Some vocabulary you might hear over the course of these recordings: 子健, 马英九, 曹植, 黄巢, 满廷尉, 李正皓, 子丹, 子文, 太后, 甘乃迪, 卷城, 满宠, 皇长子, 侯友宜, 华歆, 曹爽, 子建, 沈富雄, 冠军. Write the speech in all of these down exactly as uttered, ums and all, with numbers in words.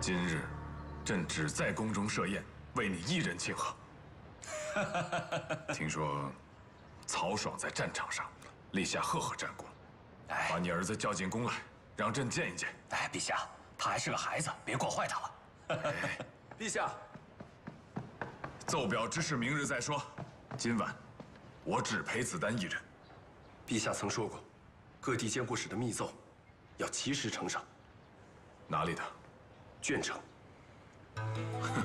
今日，朕只在宫中设宴，为你一人庆贺。听说，曹爽在战场上立下赫赫战功，把你儿子叫进宫来，让朕见一见。哎，陛下，他还是个孩子，别惯坏他了。陛下，奏表之事明日再说，今晚我只陪子丹一人。陛下曾说过，各地监护使的密奏要及时呈上。哪里的？ 卷城，哼！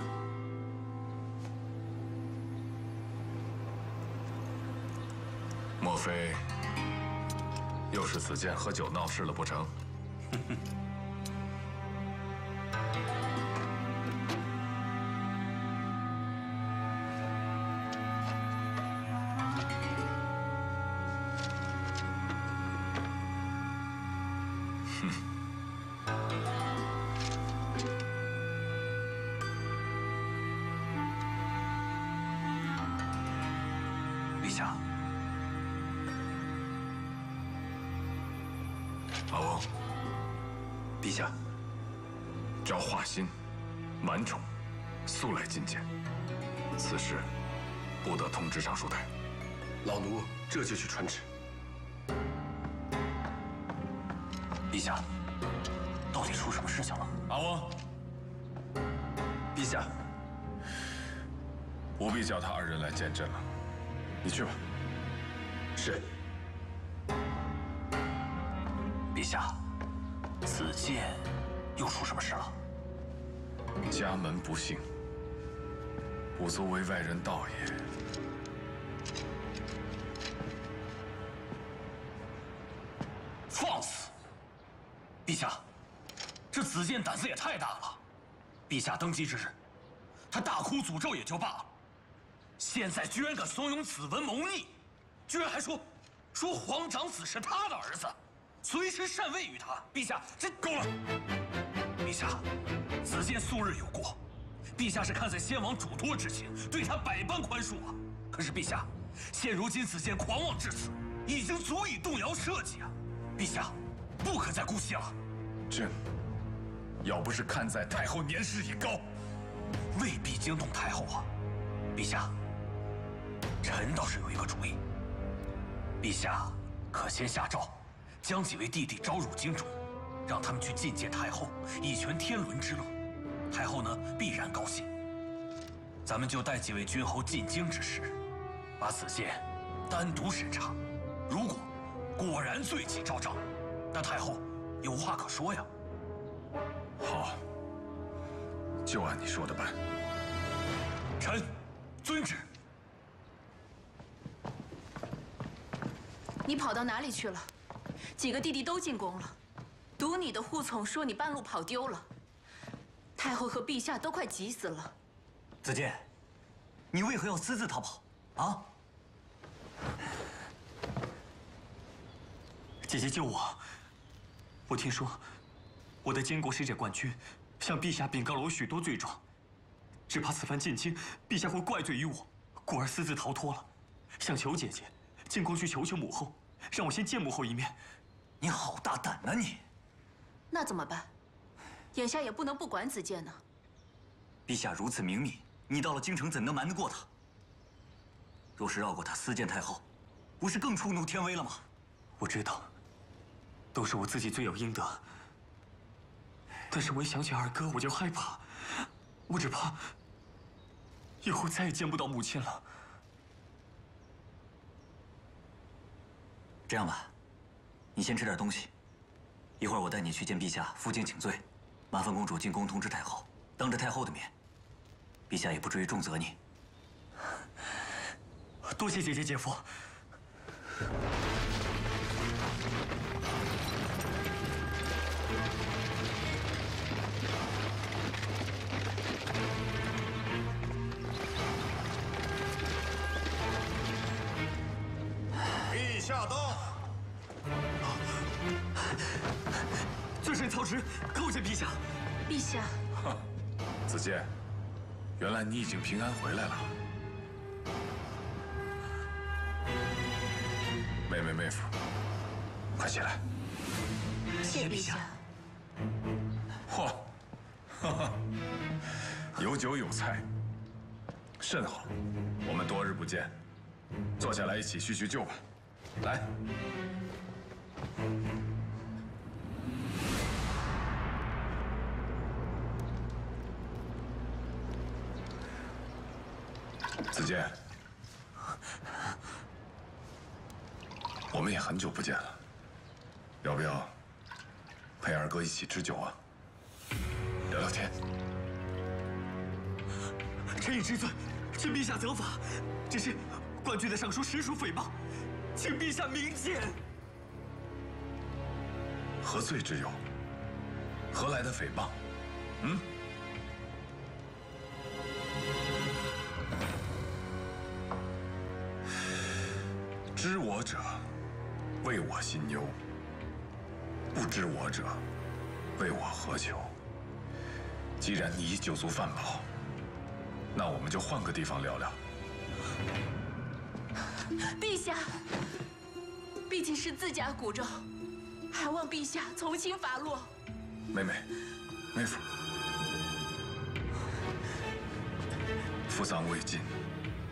莫非又是子建喝酒闹事了不成？哼！ 阿翁，陛下，召华歆、满宠速来觐见，此事不得通知尚书台。老奴这就去传旨。陛下，到底出什么事情了？阿翁，陛下，不必叫他二人来见朕了，你去吧。是。 陛下，子建又出什么事了？家门不幸，不足为外人道也。放肆！陛下，这子建胆子也太大了。陛下登基之日，他大哭诅咒也就罢了，现在居然敢怂恿子文谋逆，居然还说说皇长子是他的儿子。 随时禅位于他，陛下，这够了。陛下，子建素日有过，陛下是看在先王嘱托之情，对他百般宽恕啊。可是陛下，现如今子建狂妄至此，已经足以动摇社稷啊！陛下，不可再姑息了。朕要不是看在太后年事已高，未必惊动太后啊。陛下，臣倒是有一个主意。陛下可先下诏。 将几位弟弟招入京中，让他们去觐见太后，以全天伦之乐。太后呢，必然高兴。咱们就带几位君侯进京之时，把子建单独审查。如果果然罪己昭彰，那太后有话可说呀。好，就按你说的办。臣遵旨。你跑到哪里去了？ 几个弟弟都进宫了，独你的护从说你半路跑丢了，太后和陛下都快急死了。子建，你为何要私自逃跑啊？姐姐救我！我听说我的监国使者冠军向陛下禀告了我许多罪状，只怕此番进京，陛下会怪罪于我，故而私自逃脱了。想求姐姐进宫去求求母后，让我先见母后一面。 你好大胆呐你！那怎么办？眼下也不能不管子建呢。陛下如此明密，你到了京城怎能瞒得过他？若是绕过他私见太后，不是更触怒天威了吗？我知道，都是我自己罪有应得。但是我一想起二哥，我就害怕，我只怕以后再也见不到母亲了。这样吧。 你先吃点东西，一会儿我带你去见陛下负荆请罪，麻烦公主进宫通知太后，当着太后的面，陛下也不至于重责你。多谢姐姐姐夫。陛下到。 罪臣曹植叩见陛下。陛下，子建，原来你已经平安回来了。妹妹妹夫，快起来。谢陛下。嚯，有酒有菜，甚好。我们多日不见，坐下来一起叙叙旧吧。来。 子健，我们也很久不见了，要不要陪二哥一起吃酒啊？聊聊天。臣以之罪，请陛下责罚。只是官军的上书实属诽谤，请陛下明鉴。何罪之有？何来的诽谤？嗯？ 知我者，谓我心忧；不知我者，谓我何求？既然你已酒足饭饱，那我们就换个地方聊聊。陛下，毕竟是自家骨肉，还望陛下从轻发落。妹妹，妹夫，父丧未尽，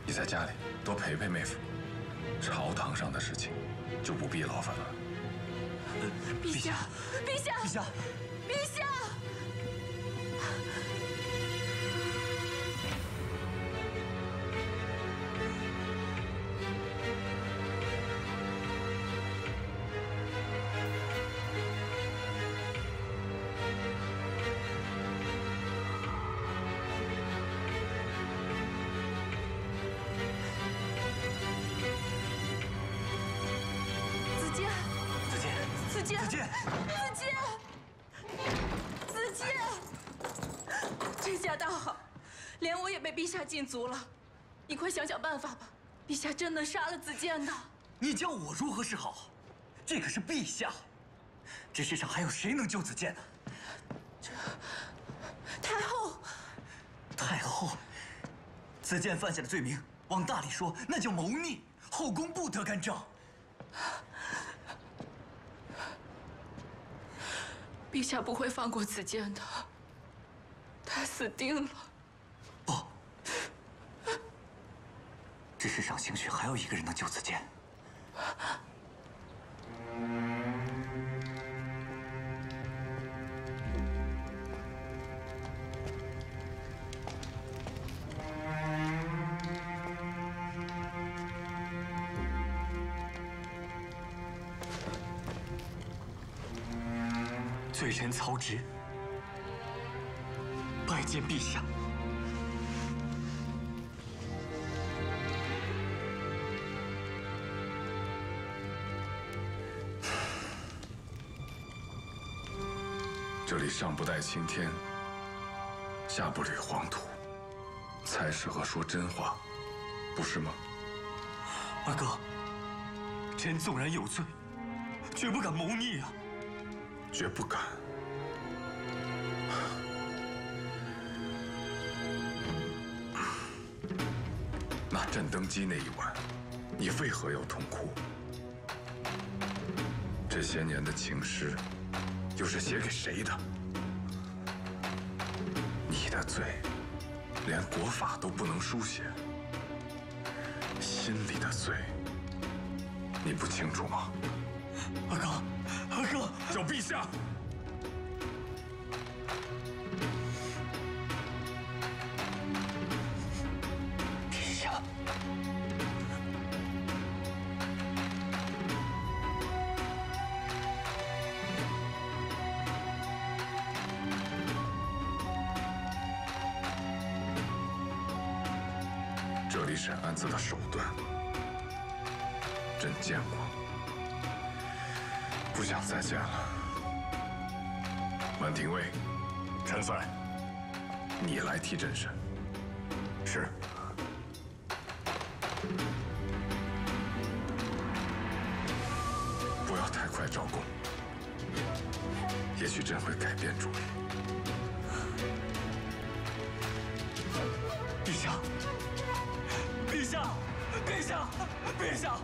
你在家里多陪陪妹夫。 朝堂上的事情，就不必劳烦了。陛下，陛下，陛下，陛下！禁足了，你快想想办法吧！陛下真的杀了子建的，你叫我如何是好？这可是陛下，这世上还有谁能救子建呢？这太后，太后，子建犯下的罪名，往大里说，那叫谋逆，后宫不得干政。陛下不会放过子建的，他死定了。 这世上兴许还有一个人能救子健。罪臣曹植，拜见陛下。 这里上不带青天，下不捋黄土，才适合说真话，不是吗？二哥，臣纵然有罪，绝不敢谋逆啊！绝不敢。那镇灯机那一晚，你为何要痛哭？这些年的情诗。 又是写给谁的？你的罪，连国法都不能书写，心里的罪，你不清楚吗？二哥，二哥，叫陛下！陛下。 审案子的手段，朕见过，不想再见了。满廷尉，臣在，你来替朕审。是。不要太快招供，也许朕会改变主意。陛下。 陛下，陛下，陛下！